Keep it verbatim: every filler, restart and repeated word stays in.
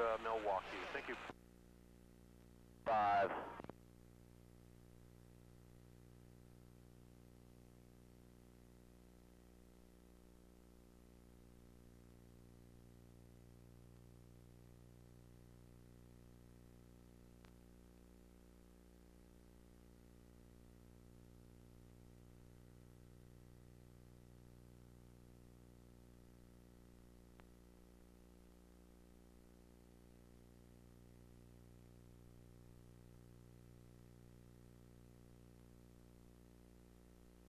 uh, Milwaukee. Thank you. Five.